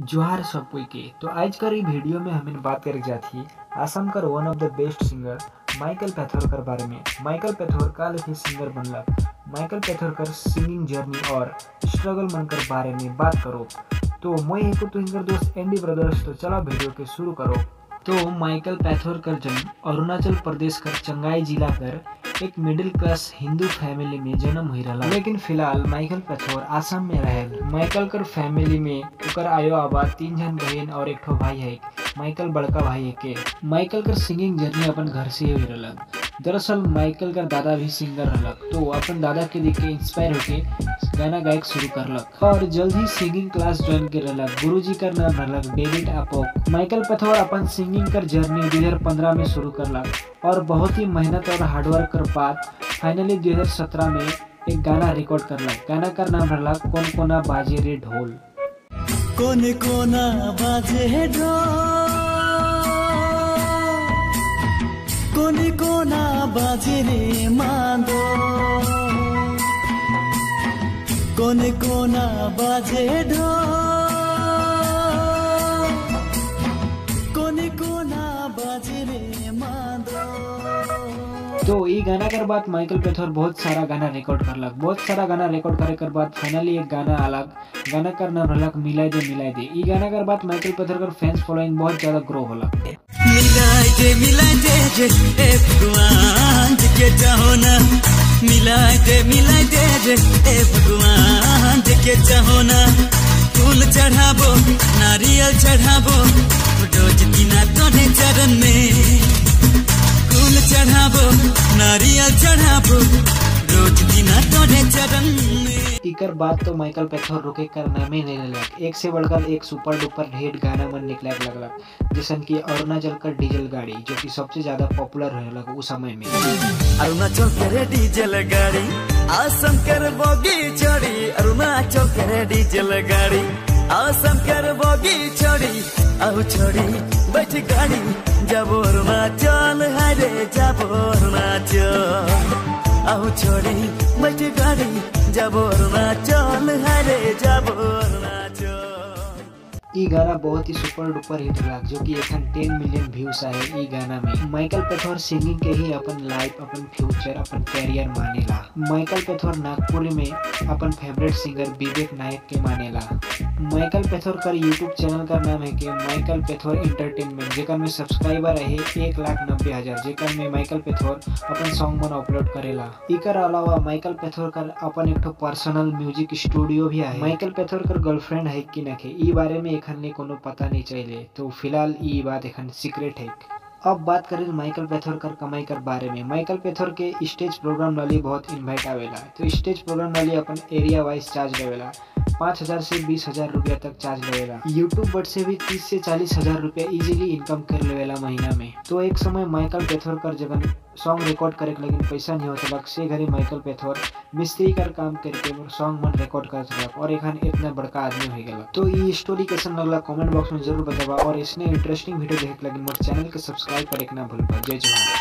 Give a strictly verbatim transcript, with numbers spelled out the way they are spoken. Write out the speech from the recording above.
जोहार सबको के। तो आज कर ये वीडियो में हम बात करे जाती है आसाम कर one of the best singer Michael पैथोर कर बारे में। माइकल पैथोर का लेके सिंगर बनल, माइकल पैथोर कर सिंगिंग जर्नी और स्ट्रगल मन कर बारे में बात करो। तो मैं एक तो हिंगर दोस्त एनडी ब्रदर्स, तो चला वीडियो के शुरू करो। तो माइकल पैथोर कर जन्म अरुणाचल प्रदेश कर चंगाई जिला कर एक मिडिल क्लास हिंदू फैमिली में जन्म हुई रहा, लेकिन फिलहाल माइकल पैथोर आसाम में रहेल। माइकल कर फैमिली में उकर आयो आबाद तीन जन बहन और एक ठो भाई है। माइकल बड़का भाई है के। माइकल कर सिंगिंग जर्नी अपन घर से ही हुई रहा। दरअसल माइकल कर दादा भी सिंगर रहा, तो अपन दादा के देख के इंस्पायर होके गाना गायक शुरू करलक और जल्द ही सिंगिंग क्लास ज्वाइन कर रहा। गुरु जी का नाम रहा डेविड एपोक। माइकल पैथोर अपन सिंगिंग कर जर्नी दो हजार पंद्रह में शुरू करला और बहुत ही मेहनत और हार्डवर्क कर बाद फाइनली दो हजार सत्रह में एक गाना रिकॉर्ड करला। गाना का नाम रहा कौन कोना बाजे रे ढोल। कौन कोना बाजे है ढोल, कौन कोना बाजे रे मांदो, कौन कोना बाजे ढोल। तो ये गाना कर बाद माइकल पैथोर बहुत सारा गाना रिकॉर्ड करलक। बहुत सारा गाना रिकॉर्ड करे कर बाद फाइनली एक गाना अलग गाना कर नाम रहलक मिलाए दे मिलाए दे। ये गाना कर बाद माइकल पैथोर कर फैंस फॉलोइंग बहुत ज्यादा ग्रो होलक। मिलाए दे मिलाए दे ए भगवान के चाहो ना, मिलाए दे मिलाए दे ए भगवान के चाहो ना, फूल चढ़ाबो नारियल चढ़ाबो रोज दिना तोरे चरण में, फूल चढ़ाबो नारियल चढ़ाबो रोज दिना तोरे चरण में। इकर बात तो माइकल पैथोर रुके कर नाम ही नहीं लग, एक से बढ़कर एक सुपर डुपर हिट गाना मन निकले लगल, जैसे कि अरुणाचल का डीजल गाड़ी जो कि सबसे ज्यादा पॉपुलर रहलक उस समय में। अरुणाचल के डीजल गाड़ी आसम कर बोगी चढ़ी, अरुणाचल के डीजल गाड़ी आसम कर बोगी चढ़ी, आउ चढ़ी बैठ गाड़ी जाबो अरुणाचल हरे जाबो अरुणाचल, आउ चढ़ी बैठ गाड़ी जाबो अरुणाचल हरे जाबो अरुणाचल। ई गाना बहुत ही सुपर डुपर हिट रहा जो कि एखन टेन मिलियन व्यूज आए। ई गाना में माइकल पैथोर सिंगिंग के ही अपन लाइफ अपन फ्यूचर अपन कैरियर मानेला। माइकल पैथोर नागपुर में अपन फेवरेट सिंगर विवेक नायक के मानेला। माइकल पैथोर का यूट्यूब चैनल का नाम है कि माइकल पैथोर एंटरटेनमेंट, जेकर में सब्सक्राइबर है एक लाख नब्बे हजार, जेकर में माइकल पैथोर अपन सॉन्ग मन अपलोड करेला। इकर अलावा माइकल पैथोर का अपन एक पर्सनल म्यूजिक स्टूडियो भी है। माइकल पैथोर का गर्लफ्रेंड है कि ना के ई बारे में एखन ने कोनो पता नहीं चले, तो फिलहाल ई बात एखन सीक्रेट है। अब बात करें माइकल पैथोर कर कमाई कर बारे में। माइकल पैथोर के स्टेज प्रोग्राम वाली बहुत इन्वाइट आवेला, तो स्टेज प्रोग्राम वाली अपन एरिया वाइज चार्ज लेवेला। पाँच हज़ार से बीस हज़ार रुपया तक चार्ज लेवेला। यूट्यूब बट से भी तीस से चालीस हज़ार रुपया इजीली इनकम कर लेवेला महीना में। तो एक समय माइकल पैथोर कर जगन सॉन्ग रिकॉर्ड करे लेकिन पैसा नहीं होता लग से घरे माइकल पैथोर मिस्त्री कर काम करके सॉन्ग मन रिकॉर्ड कर सकता और एखन इतना बड़का आदमी हो गया। तो ये स्टोरी कैसन लगला कमेंट बॉक्स में जरूर बतावा और इसने इंटरेस्टिंग वीडियो देख लगी मोर चैनल के सब्सक्राइब करे ना भूल। जय जवाहर।